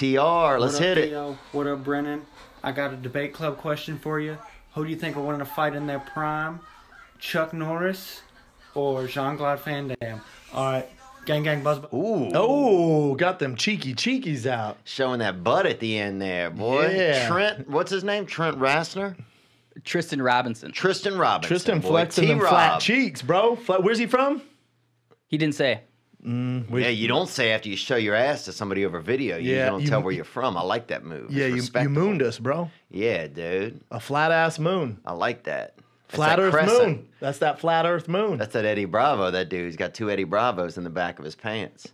TR, let's hit it. What up, Brennan? I got a debate club question for you. Who do you think will win a fight in their prime? Chuck Norris or Jean-Claude Van Damme? All right. Gang, gang, buzz, buzz. Ooh. Oh, got them cheeky cheekies out. Showing that butt at the end there, boy. Yeah. Trent, what's his name? Trent Rassner? Tristan Robinson. Tristan Robinson. Tristan flexing them flat cheeks, bro. Where's he from? He didn't say. Yeah, you don't say after you show your ass to somebody over video. You don't tell where you're from. I like that move. Yeah, you mooned us, bro. Yeah, dude. A flat-ass moon. I like that. Flat Earth moon. That's that flat Earth moon. That's that Eddie Bravo, that dude. He's got two Eddie Bravos in the back of his pants.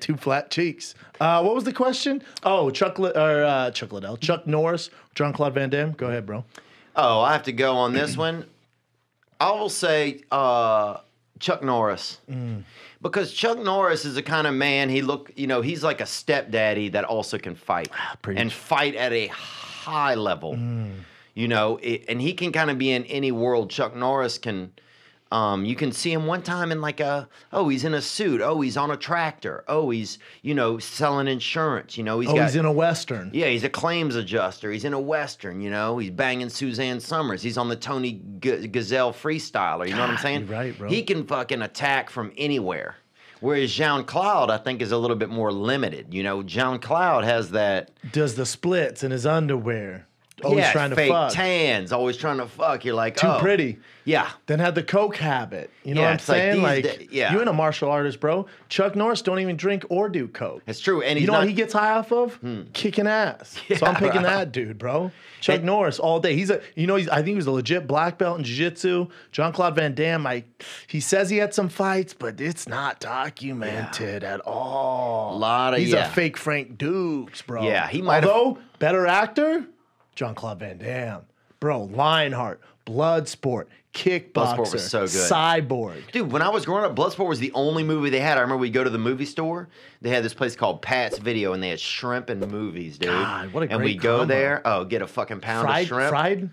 Two flat cheeks. What was the question? Oh, Chuck Liddell. Chuck Norris, Jean-Claude Van Damme. Go ahead, bro. Oh, I have to go on this one. I will say Chuck Norris. Because Chuck Norris is the kind of man, he's like a stepdaddy that also can fight. And fight at a high level. You know, and he can kind of be in any world. Chuck Norris can, you can see him one time in like a, oh, he's in a suit. Oh, he's on a tractor. Oh, he's, you know, selling insurance. You know, he's in a Western. Yeah, he's a claims adjuster. He's in a Western, you know. He's banging Suzanne Somers. He's on the Tony Gazelle freestyler. You know what I'm saying? You're right, bro. He can fucking attack from anywhere. Whereas Jean-Claude, I think, is a little bit more limited. You know, Jean-Claude has that. Does the splits in his underwear. Always trying to fake fuck. Tans, always trying to fuck. You're like, too pretty. Yeah. Then had the coke habit. You know what I'm saying? You ain't a martial artist, bro. Chuck Norris don't even drink or do coke. It's true. And you know what he gets high off of? Kicking ass. Yeah, so I'm picking that dude, bro. Chuck Norris all day. He's a, you know, I think he was a legit black belt in jiu-jitsu. Jean-Claude Van Damme, he says he had some fights, but it's not documented at all. He's a fake Frank Dukes, bro. Yeah, he might. Although better actor. Jean-Claude Van Damme. Bro, Lionheart, Bloodsport, Kickboxer, Bloodsport was so good. Cyborg. Dude, when I was growing up, Bloodsport was the only movie they had. I remember we'd go to the movie store. They had this place called Pat's Video, and they had shrimp and movies, dude. God, what a great And we'd go there, get a fucking pound of shrimp. Fried?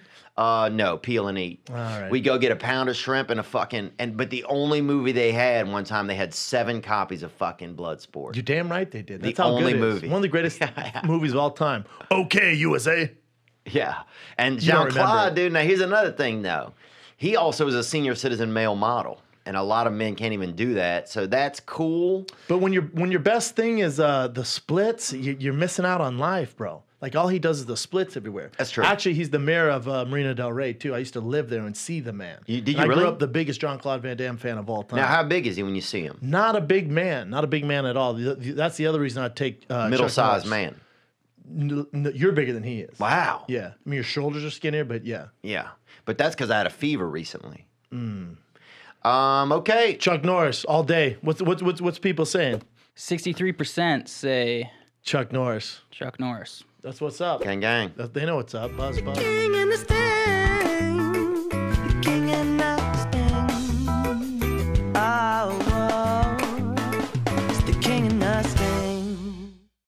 No, peel and eat. All right. We'd go get a pound of shrimp and a fucking, but the only movie they had one time, they had 7 copies of fucking Bloodsport. You're damn right they did. That's the only movie. One of the greatest movies of all time. Okay, USA. Yeah, and Jean-Claude, dude, now here's another thing, though. He also is a senior citizen male model, and a lot of men can't even do that, so that's cool. But when your best thing is the splits, you're missing out on life, bro. Like, all he does is the splits everywhere. That's true. Actually, he's the mayor of Marina del Rey, too. I used to live there and see the man. I grew up the biggest Jean-Claude Van Damme fan of all time. Now, how big is he when you see him? Not a big man. Not a big man at all. That's the other reason I take middle-sized man. No, you're bigger than he is. Wow. Yeah. I mean, your shoulders are skinnier, but yeah. Yeah. But that's because I had a fever recently. Okay. Chuck Norris all day. What's people saying? 63% say Chuck Norris. Chuck Norris. That's what's up. Gang, gang. They know what's up. Buzz, buzz.